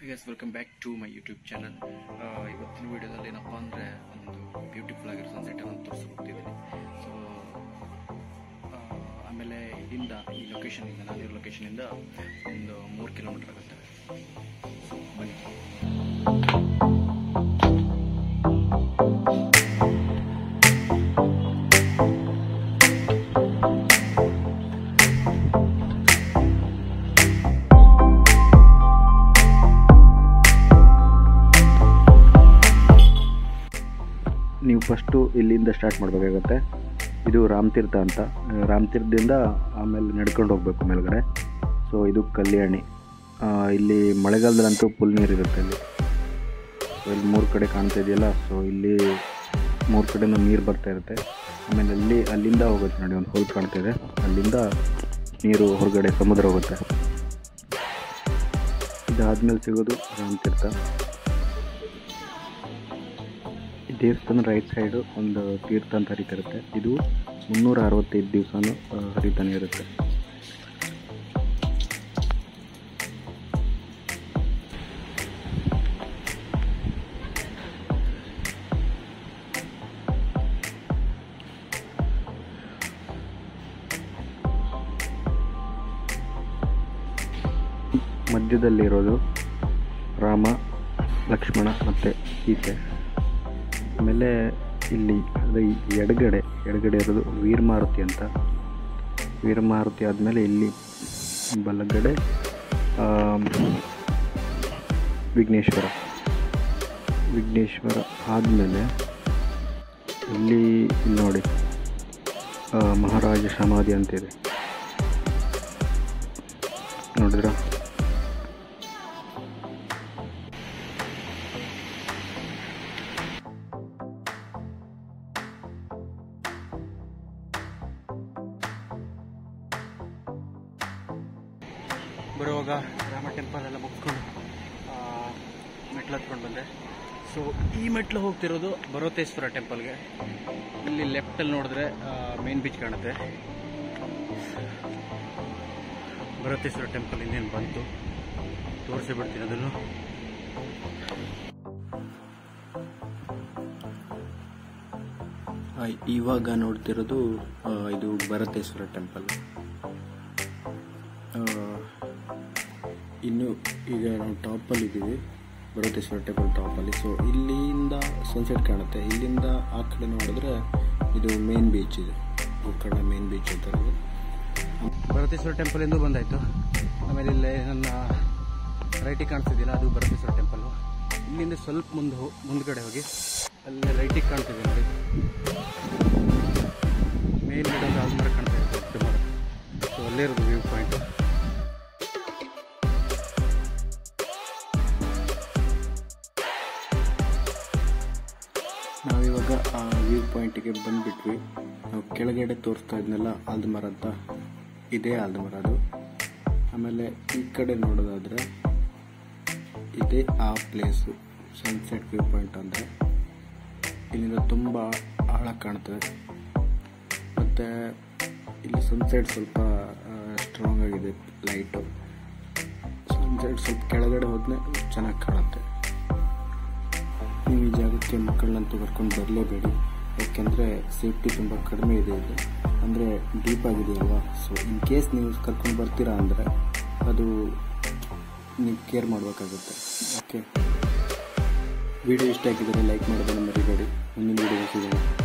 Hi guys, welcome back to my YouTube channel. Ivattin video dalli enappa andre ondu beautiful agiru sunset annu ತೋರಿಸ್ಕೊಡ್ತಿದ್ದೀನಿ. So ಆಮೇಲೆ ಇಲ್ಲಿಂದ ಈ location ಇಂದ ನಾನು location ಇಂದ ಒಂದು 3 km ಆಗುತ್ತೆ. So ಬನ್ನಿ. ನೀವು ಫಸ್ಟು ಇಲ್ಲಿಂದ ಸ್ಟಾರ್ಟ್ ಮಾಡಬೇಕಾಗತ್ತೆ. ಇದು ರಾಮತೀರ್ಥ ಅಂತ, ರಾಮತೀರ್ಥದಿಂದ ಆಮೇಲೆ ನಡ್ಕೊಂಡು ಹೋಗಬೇಕು ಮೇಲ್ಗಡೆ. ಸೊ ಇದು ಕಲ್ಯಾಣಿ, ಇಲ್ಲಿ ಮಳೆಗಾಲದಲ್ಲಂತೂ ಫುಲ್ ನೀರಿರುತ್ತೆ ಇಲ್ಲಿ. ಸೊ ಇಲ್ಲಿ 3 ಕಡೆ ಕಾಣ್ತಾ ಇದೆಯಲ್ಲ, ಸೊ ಇಲ್ಲಿ 3 ಕಡೆನೂ ನೀರು ಬರ್ತಾ ಇರುತ್ತೆ. ಆಮೇಲೆ ಅಲ್ಲಿಂದ ಹೋಗುತ್ತೆ ನೋಡಿ, ಒಂದು ಹೋಲ್ ಕಾಣ್ತಾ ಇದೆ, ಅಲ್ಲಿಂದ ನೀರು ಹೊರಗಡೆ ಸಮುದ್ರ ಹೋಗುತ್ತೆ. ಇದಾದಮೇಲೆ ಸಿಗೋದು ರಾಮತೀರ್ಥ. ದೇವಸ್ಥಾನ ರೈಟ್ ಸೈಡು ಒಂದು ತೀರ್ಥ ಅಂತ ಹರಿತಾ ಇರುತ್ತೆ, ಇದು 365 ದಿವಸನೂ ಹರಿತಾನೆ ಇರುತ್ತೆ. ಮಧ್ಯದಲ್ಲಿರೋದು ರಾಮ, ಲಕ್ಷ್ಮಣ ಮತ್ತು ಸೀತೆ. ಆಮೇಲೆ ಇಲ್ಲಿ ಅದು ಎಡಗಡೆ ಇರೋದು ವೀರಮಾರುತಿ ಅಂತ. ವೀರಮಾರುತಿ ಆದಮೇಲೆ ಇಲ್ಲಿ ಬಲಗಡೆ ವಿಘ್ನೇಶ್ವರ ಆದಮೇಲೆ ಇಲ್ಲಿ ನೋಡಿ ಮಹಾರಾಜ ಸಮಾಧಿ ಅಂತಿದೆ ನೋಡಿದ್ರಾ. ಬರುವಾಗ ರಾಮ ಟೆಂಪಲ್ ಎಲ್ಲ ಮುಗಿಸ್ಕೊಂಡು ಮೆಟ್ಲು ಹತ್ಕೊಂಡು ಬಂದೆ. ಸೊ ಈ ಮೆಟ್ಲು ಹೋಗ್ತಿರೋದು ಭರತೇಶ್ವರ ಟೆಂಪಲ್ಗೆ. ಇಲ್ಲಿ ಲೆಫ್ಟಲ್ಲಿ ನೋಡಿದ್ರೆ ಮೇನ್ ಬೀಚ್ ಕಾಣುತ್ತೆ. ಭರತೇಶ್ವರ ಟೆಂಪಲ್ ಇನ್ನೇನು ಬಂತು, ತೋರಿಸಿಬಿಡ್ತೀನಿ ಅದನ್ನು. ಇವಾಗ ನೋಡ್ತಿರೋದು ಇದು ಭರತೇಶ್ವರ ಟೆಂಪಲ್. ಇನ್ನು ಈಗ ನಾವು ಟಾಪಲ್ಲಿ ಇದ್ದೀವಿ, ಭರತೇಶ್ವರ ಟೆಂಪಲ್ ಟಾಪಲ್ಲಿ. ಸೊ ಇಲ್ಲಿಂದ ಸನ್ಸೆಟ್ ಕಾಣುತ್ತೆ, ಇಲ್ಲಿಂದ ಆ ಕಡೆ ನೋಡಿದ್ರೆ ಇದು ಮೇನ್ ಬೀಚ್ ಇದೆ, ಉಕ್ಕಡ ಮೇನ್ ಬೀಚ್ ಅಂತ. ಭರತೇಶ್ವರ ಟೆಂಪಲಿಂದ ಬಂದಾಯಿತು. ಆಮೇಲೆ ಇಲ್ಲಿ ನನ್ನ ರೈಟಿಗೆ ಕಾಣ್ತಿದ್ದಿಲ್ಲ, ಅದು ಭರತೇಶ್ವರ ಟೆಂಪಲ್ಲು. ಇಲ್ಲಿಂದ ಸ್ವಲ್ಪ ಮುಂದ್ಗಡೆ ಹೋಗಿ ಅಲ್ಲಿ ರೈಟಿಗೆ ಕಾಣ್ತಿದ್ದೆ ನೋಡಿ, ಮೇಲ್ಗಡೆ ಒಂದು ಆಲ್ಮರ ಕಾಣ್ತಾ ಇತ್ತು. ಸೊ ಅಲ್ಲೇ ಇರೋದು ವ್ಯೂ ಪಾಯಿಂಟ್. ನಾವಿವಾಗ ಆ ವ್ಯೂ ಪಾಯಿಂಟಿಗೆ ಬಂದುಬಿಟ್ವಿ. ನಾವು ಕೆಳಗಡೆ ತೋರಿಸ್ತಾ ಇದ್ನೆಲ್ಲ ಆಲದಮರ ಅಂತ, ಇದೇ ಆಲದಮರ ಅದು. ಆಮೇಲೆ ಈ ಕಡೆ ನೋಡೋದಾದರೆ ಇದೇ ಆ ಪ್ಲೇಸು ಸನ್ಸೆಟ್ ವ್ಯೂ ಪಾಯಿಂಟ್ ಅಂದರೆ. ಇಲ್ಲಿಂದ ತುಂಬ ಆಳ ಕಾಣ್ತದೆ ಮತ್ತು ಇಲ್ಲಿ ಸನ್ಸೆಟ್ ಸ್ವಲ್ಪ ಸ್ಟ್ರಾಂಗ್ ಆಗಿದೆ ಲೈಟು. ಸನ್ಸೆಟ್ ಸ್ವಲ್ಪ ಕೆಳಗಡೆ ಹೋದ್ರೆ ಚೆನ್ನಾಗಿ ಕಾಣುತ್ತೆ. ನೀವು ಈ ಜಾಗಕ್ಕೆ ಮಕ್ಕಳನ್ನಂತೂ ಕರ್ಕೊಂಡು ಬರಲೇಬೇಡಿ, ಯಾಕೆಂದರೆ ಸೇಫ್ಟಿ ತುಂಬ ಕಡಿಮೆ ಇದೆ ಇಲ್ಲಿ, ಅಂದರೆ ಡೀಪ್ ಆಗಿದೆಯಲ್ವಾ. ಸೊ ಇನ್ ಕೇಸ್ ನೀವು ಕರ್ಕೊಂಡು ಬರ್ತೀರಾ ಅಂದರೆ ಅದು ನೀವು ಕೇರ್ ಮಾಡಬೇಕಾಗುತ್ತೆ. ಓಕೆ, ವಿಡಿಯೋ ಇಷ್ಟ ಆಗಿದ್ದರೆ ಲೈಕ್ ಮಾಡೋದನ್ನು ಮರಿಬೇಡಿ. ಮುಂದಿನ ವಿಡಿಯೋ ಸಿಗೋಣ.